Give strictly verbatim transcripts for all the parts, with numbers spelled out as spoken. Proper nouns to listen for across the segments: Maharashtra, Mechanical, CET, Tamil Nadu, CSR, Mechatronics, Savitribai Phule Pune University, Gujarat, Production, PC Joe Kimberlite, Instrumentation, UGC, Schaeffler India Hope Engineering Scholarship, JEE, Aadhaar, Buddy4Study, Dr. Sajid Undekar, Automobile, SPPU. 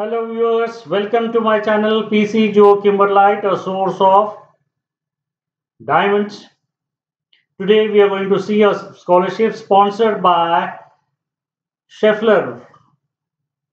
Hello viewers, welcome to my channel P C Joe Kimberlite, a source of diamonds. Today we are going to see a scholarship sponsored by Schaeffler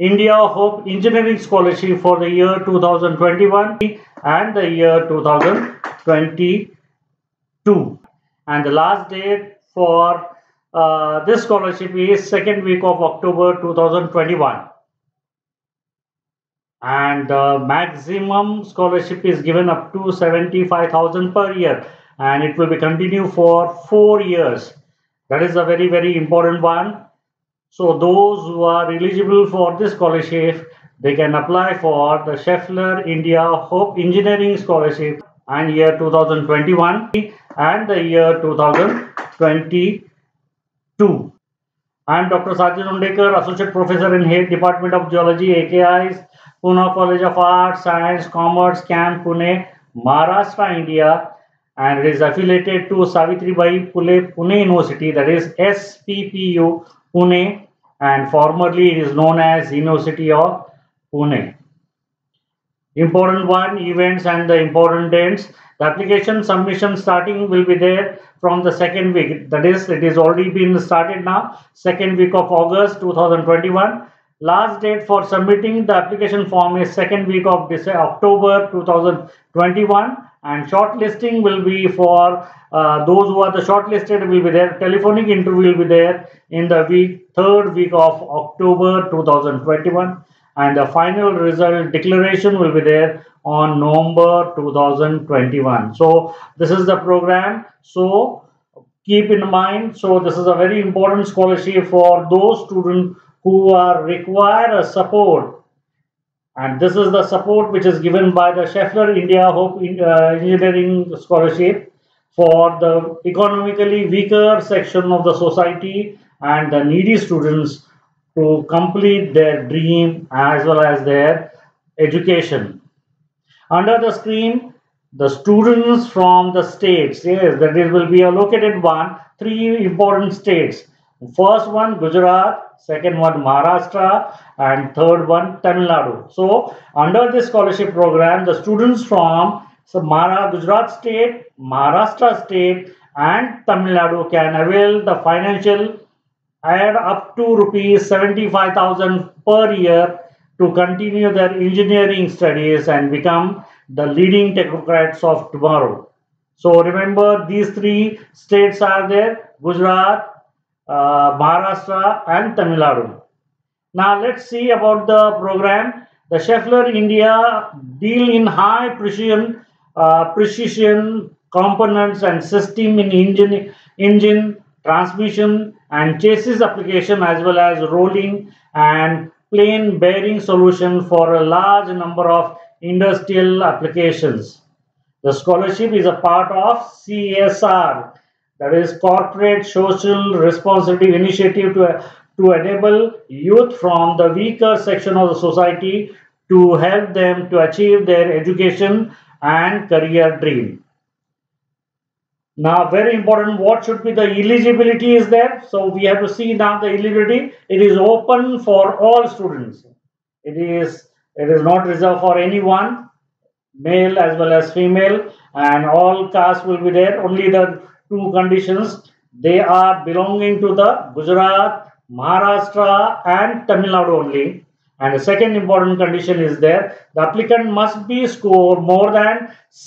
India Hope Engineering Scholarship for the year two thousand twenty-one and the year two thousand twenty-two. And the last date for uh, this scholarship is second week of October two thousand twenty-one. And the maximum scholarship is given up to seventy-five thousand per year, and it will be continued for four years. That is a very very important one. So those who are eligible for this scholarship, they can apply for the Schaeffler India Hope Engineering Scholarship and year two thousand twenty-one and the year two thousand twenty-two. I am Doctor Sajid Undekar, Associate Professor in Head Department of Geology, A K Is, Pune College of Arts, Science, Commerce, Camp Pune, Maharashtra, India, and it is affiliated to Savitribai Phule Pune University, that is S P P U Pune, and formerly it is known as University of Pune. Important one, events and the important dates. The application submission starting will be there from the second week, that is it is already been started now, second week of August two thousand twenty-one. Last date for submitting the application form is second week of October two thousand twenty-one, and shortlisting will be for uh, those who are the shortlisted will be there. Telephonic interview will be there in the week third week of October two thousand twenty-one, and the final result declaration will be there on November two thousand twenty-one. So this is the program, so keep in mind. So this is a very important scholarship for those students who are require a support, and this is the support which is given by the Schaeffler India Hope Engineering Scholarship for the economically weaker section of the society and the needy students to complete their dream as well as their education. Under the screen, the students from the states, yes, that is will be allocated one, three important states. First one Gujarat, second one Maharashtra, and third one Tamil Nadu. So under this scholarship program, the students from so Mara, Gujarat state, Maharashtra state, and Tamil Nadu can avail the financial aid up to rupees seventy-five thousand per year to continue their engineering studies and become the leading technocrats of tomorrow. So remember, these three states are there: Gujarat, Uh, Maharashtra and Tamil Nadu. Now let's see about the program. The Schaeffler India deal in high precision, uh, precision components and system in engine, engine, transmission and chassis application, as well as rolling and plane bearing solution for a large number of industrial applications. The scholarship is a part of C S R. That is Corporate Social Responsibility Initiative to, to enable youth from the weaker section of the society to help them to achieve their education and career dream. Now very important, what should be the eligibility is there. So we have to see now the eligibility. It is open for all students. It is, it is not reserved for anyone, male as well as female, and all castes will be there. Only the two conditions, they are belonging to the Gujarat, Maharashtra and Tamil Nadu only. And the second important condition is there, the applicant must be scored more than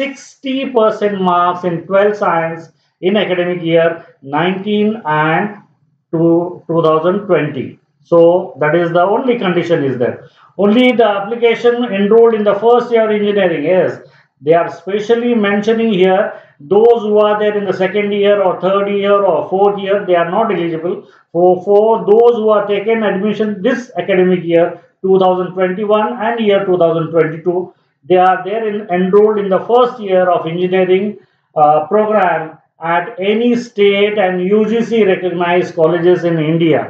sixty percent marks in twelfth science in academic year nineteen and to two thousand twenty. So that is the only condition is there. Only the application enrolled in the first year engineering, yes, they are specially mentioning here. Those who are there in the second year or third year or fourth year, they are not eligible. For, for those who are taken admission this academic year two thousand twenty-one and year two thousand twenty-two, they are there in, enrolled in the first year of engineering uh, program at any state and U G C recognized colleges in India.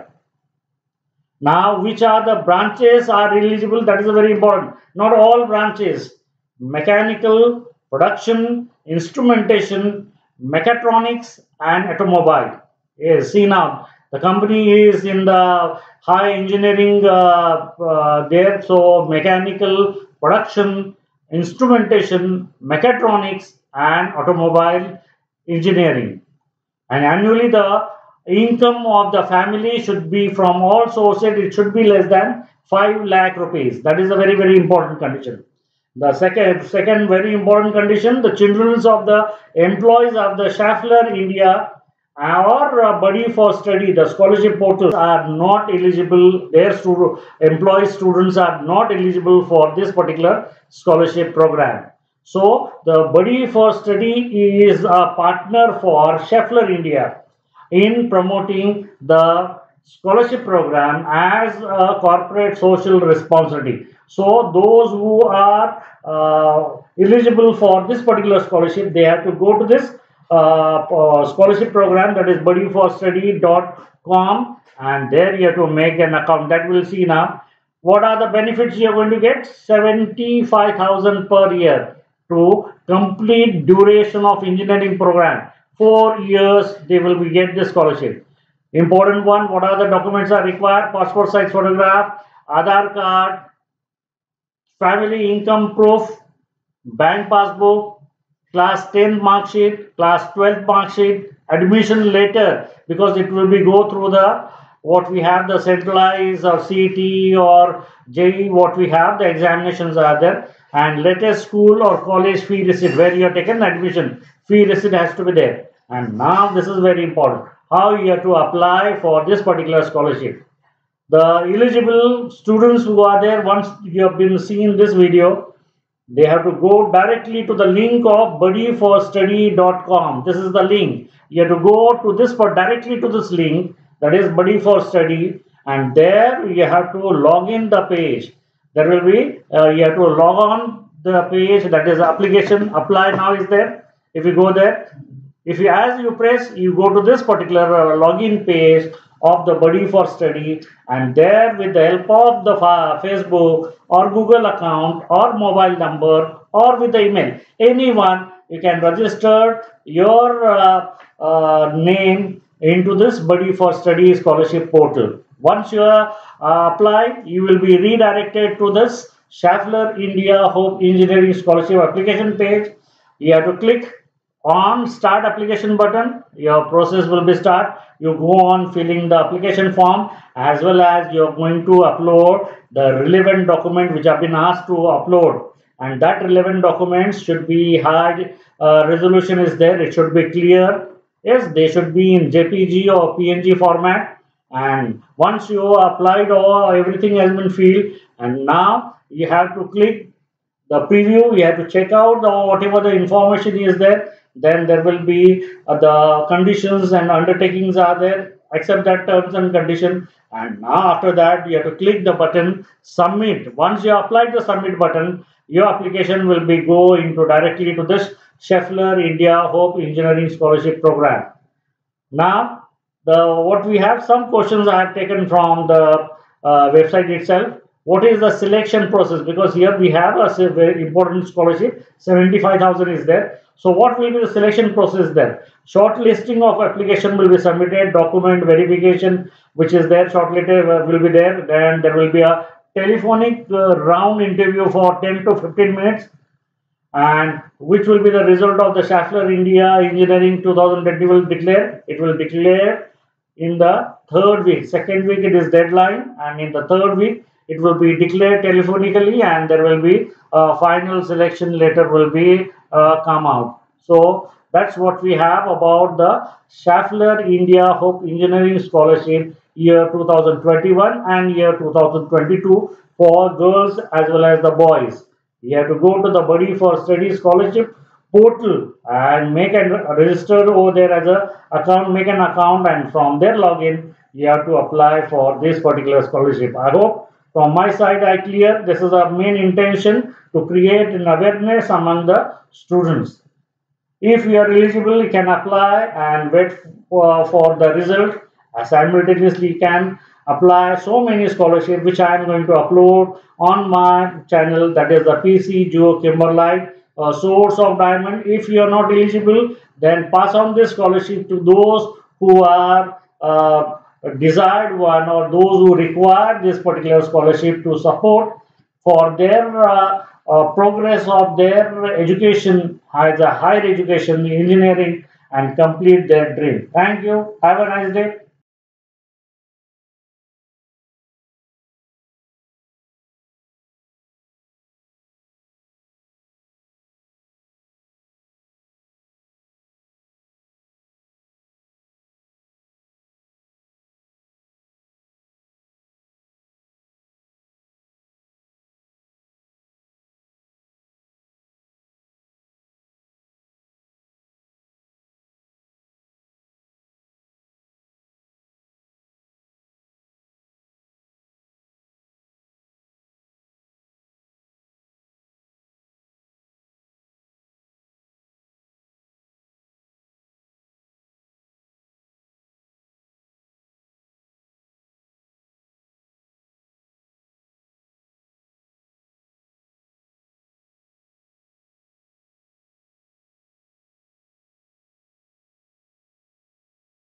Now, which are the branches are eligible? That is very important. Not all branches. Mechanical, Production, Instrumentation, Mechatronics and Automobile. Yes, see now, The company is in the high engineering uh, uh, there, so mechanical, production, instrumentation, mechatronics and automobile engineering. And annually the income of the family should be from all sources, it should be less than five lakh rupees. That is a very very important condition. The second second very important condition, the children of the employees of the Schaeffler India or uh, Buddy for Study, the scholarship portals are not eligible, their stu employee students are not eligible for this particular scholarship program. So, the Buddy for Study is a partner for Schaeffler India in promoting the scholarship program as a corporate social responsibility. So, those who are uh, eligible for this particular scholarship, they have to go to this Uh, uh, scholarship program, that is buddy for study dot com, and there you have to make an account. That we'll see now. What are the benefits you are going to get? seventy-five thousand per year to complete duration of engineering program. Four years they will be get this scholarship. Important one, what are the documents are required? Passport size photograph, Aadhaar card, family income proof, bank passbook, class ten mark sheet, class twelve mark sheet, admission letter, because it will be go through the what we have, the centralized or C E T or J E E, what we have, the examinations are there, and latest school or college fee receipt where you have taken admission, fee receipt has to be there. And now this is very important, how you have to apply for this particular scholarship. The eligible students who are there, once you have been seeing this video, they have to go directly to the link of buddy for study dot com. This is the link. You have to go to this for directly to this link, that is buddy for study, and there you have to log in the page. There will be uh, you have to log on the page, that is application apply now is there. If you go there, if you as you press, you go to this particular uh, login page of the Buddy for Study, and there with the help of the Facebook or Google account or mobile number or with the email, anyone, you can register your uh, uh, name into this Buddy for Study scholarship portal. Once you uh, apply, you will be redirected to this Schaeffler India Hope Engineering Scholarship application page. You have to click on start application button, your process will be start. You go on filling the application form, as well as you are going to upload the relevant document which have been asked to upload, and that relevant documents should be high uh, resolution is there, it should be clear. Yes, they should be in J P G or P N G format. And once you applied or everything has been filled, and now you have to click the preview, you have to check out the whatever the information is there. Then there will be uh, the conditions and undertakings are there, accept that terms and condition, and now after that you have to click the button submit. Once you apply the submit button, your application will be go into directly to this Schaeffler India Hope Engineering Scholarship Program. Now the what we have, some questions I have taken from the uh, website itself. What is the selection process? Because here we have a very important scholarship, seventy-five thousand is there. So what will be the selection process there? Shortlisting of application will be submitted, document verification which is there, shortlisted will be there. Then there will be a telephonic uh, round interview for ten to fifteen minutes, and which will be the result of the Schaeffler India Engineering twenty twenty will declare. It will declare in the third week, second week it is deadline, and in the third week it will be declared telephonically, and there will be a final selection letter will be uh, come out. So that's what we have about the Schaeffler India Hope Engineering Scholarship year two thousand twenty-one and year two thousand twenty-two for girls as well as the boys. You have to go to the Buddy for Study scholarship portal and make and register over there as a account, make an account, and from there login you have to apply for this particular scholarship. I hope from my side I clear. This is our main intention, to create an awareness among the students. If you are eligible, you can apply and wait for, for the result. Simultaneously, you can apply so many scholarships which I am going to upload on my channel, that is the P C Joe Kimberlite, uh, Source of Diamond. If you are not eligible, then pass on this scholarship to those who are uh, desired one or those who require this particular scholarship to support for their uh, uh, progress of their education, either higher education, engineering, and complete their dream. Thank you. Have a nice day.